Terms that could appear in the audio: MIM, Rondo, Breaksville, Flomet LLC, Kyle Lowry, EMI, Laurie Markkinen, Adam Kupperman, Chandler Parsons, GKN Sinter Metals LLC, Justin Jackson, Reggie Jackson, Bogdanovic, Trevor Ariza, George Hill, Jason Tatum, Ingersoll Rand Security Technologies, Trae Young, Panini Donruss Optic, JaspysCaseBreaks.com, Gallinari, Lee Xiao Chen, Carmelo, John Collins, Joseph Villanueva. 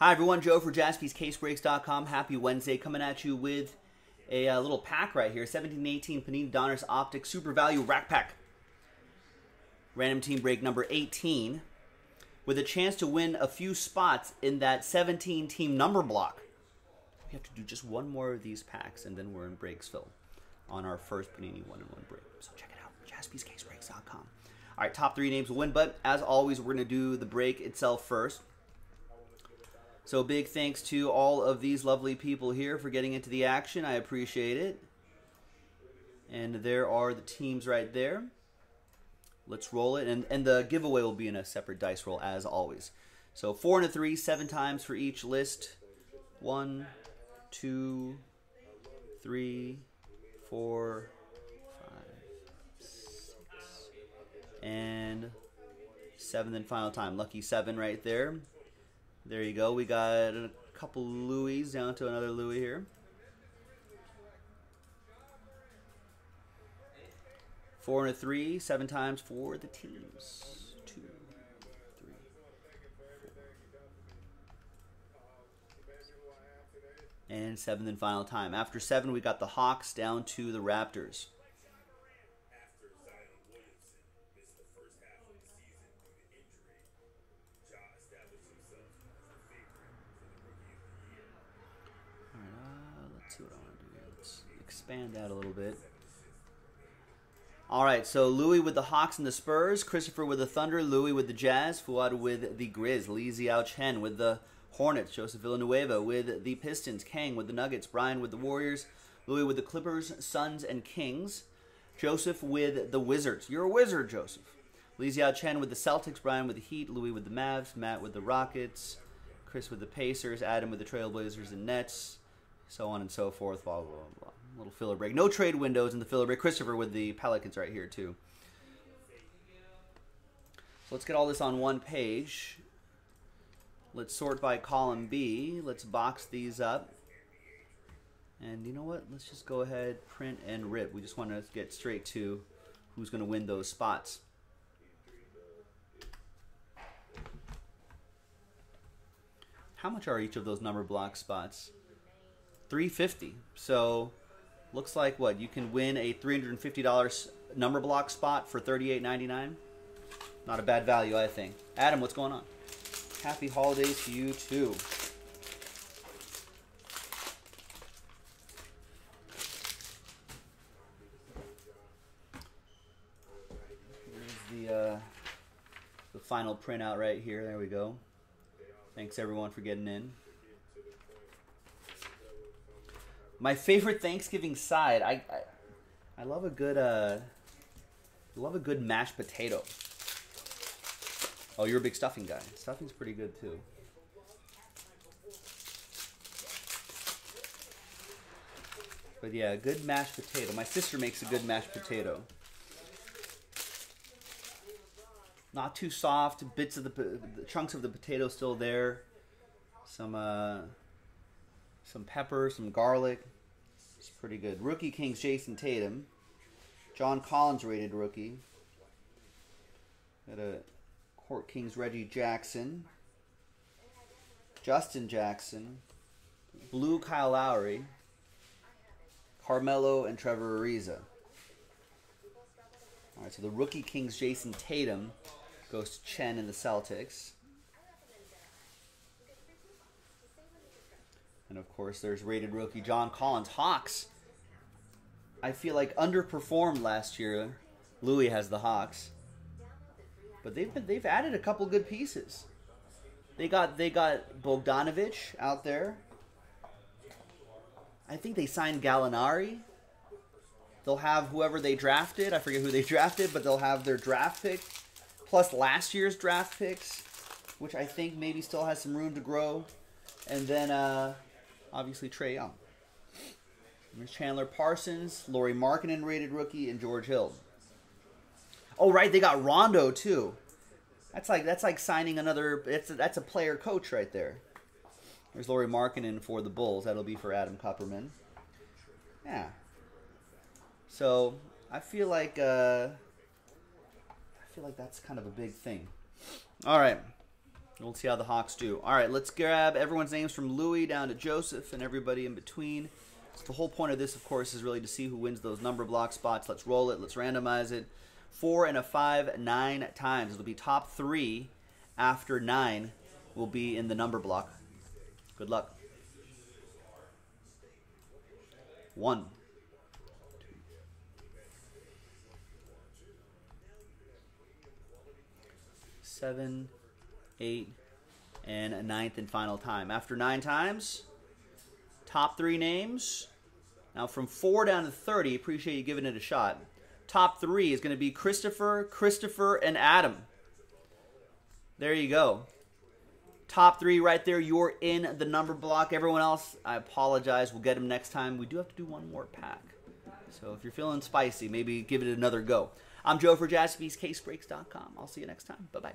Hi everyone, Joe for JaspysCaseBreaks.com. Happy Wednesday, coming at you with a little pack right here. 17-18 Panini Donruss Optic Super Value Rack Pack. Random team break number 18 with a chance to win a few spots in that 17-team number block. We have to do just one more of these packs and then we're in Breaksville on our first Panini 1-in-1 break. So check it out, JaspysCaseBreaks.com. All right, top three names will win, but as always, we're going to do the break itself first. So big thanks to all of these lovely people here for getting into the action. I appreciate it. And there are the teams right there. Let's roll it. And the giveaway will be in a separate dice roll as always. So 4 and a 3, 7 times for each list. 1, 2, 3, 4, 5, 6, and 7. Then final time. Lucky 7 right there. There you go. We got a couple Louis down to another Louis here. 4 and a 3, 7 times for the teams. 2, 3, 4. And 7th and final time. After 7, we got the Hawks down to the Raptors. Expand that a little bit. All right, so Louis with the Hawks and the Spurs, Christopher with the Thunder, Louis with the Jazz, Fuad with the Grizz, Lee Xiao Chen with the Hornets, Joseph Villanueva with the Pistons, Kang with the Nuggets, Brian with the Warriors, Louis with the Clippers, Suns, and Kings, Joseph with the Wizards. You're a wizard, Joseph. Lee Xiao Chen with the Celtics, Brian with the Heat, Louis with the Mavs, Matt with the Rockets, Chris with the Pacers, Adam with the Trailblazers and Nets, so on and so forth, blah, blah, blah, blah. Little filler break. No trade windows in the filler break. Christopher with the Pelicans right here, too. So let's get all this on one page. Let's sort by column B. Let's box these up. And you know what? Let's just go ahead, print, and rip. We just want to get straight to who's going to win those spots. How much are each of those number block spots? $350. So looks like what? You can win a $350 number block spot for $38.99. Not a bad value, I think. Adam, what's going on? Happy holidays to you too. Here's the final printout right here. There we go. Thanks everyone for getting in. My favorite Thanksgiving side, I love a good mashed potato. Oh, you're a big stuffing guy. Stuffing's pretty good too. But yeah, a good mashed potato. My sister makes a good mashed potato. Not too soft. Bits of the chunks of the potato still there. Some pepper, some garlic. It's pretty good. Rookie Kings, Jason Tatum. John Collins rated rookie. Got a Court Kings, Reggie Jackson. Justin Jackson. Blue Kyle Lowry. Carmelo and Trevor Ariza. All right, so the Rookie Kings, Jason Tatum goes to Chen in the Celtics. And, of course, there's rated rookie John Collins. Hawks, I feel like, underperformed last year. Louis has the Hawks. But they've added a couple good pieces. They got Bogdanovic out there. I think they signed Gallinari. They'll have whoever they drafted. I forget who they drafted, but they'll have their draft pick. Plus last year's draft picks, which I think maybe still has some room to grow. And then... obviously, Trae Young. There's Chandler Parsons, Laurie Markkinen, rated rookie, and George Hill. Oh, right, they got Rondo too. That's like signing another. That's a player coach right there. There's Laurie Markkinen for the Bulls. That'll be for Adam Kupperman. Yeah. So I feel like that's kind of a big thing. All right, We'll see how the Hawks do. All right, let's grab everyone's names from Louis down to Joseph and everybody in between. So the whole point of this, of course, is really to see who wins those number block spots. Let's roll it. Let's randomize it. 4 and a 5, 9 times. It'll be top 3 after 9 will be in the number block. Good luck. 1. 7, 8, and a 9th and final time. After 9 times, top 3 names. Now from 4 down to 30, appreciate you giving it a shot. Top 3 is going to be Christopher, Christopher, and Adam. There you go. Top 3 right there. You're in the number block. Everyone else, I apologize. We'll get them next time. We do have to do one more pack. So if you're feeling spicy, maybe give it another go. I'm Joe for JaspysCaseBreaks.com. I'll see you next time. Bye-bye.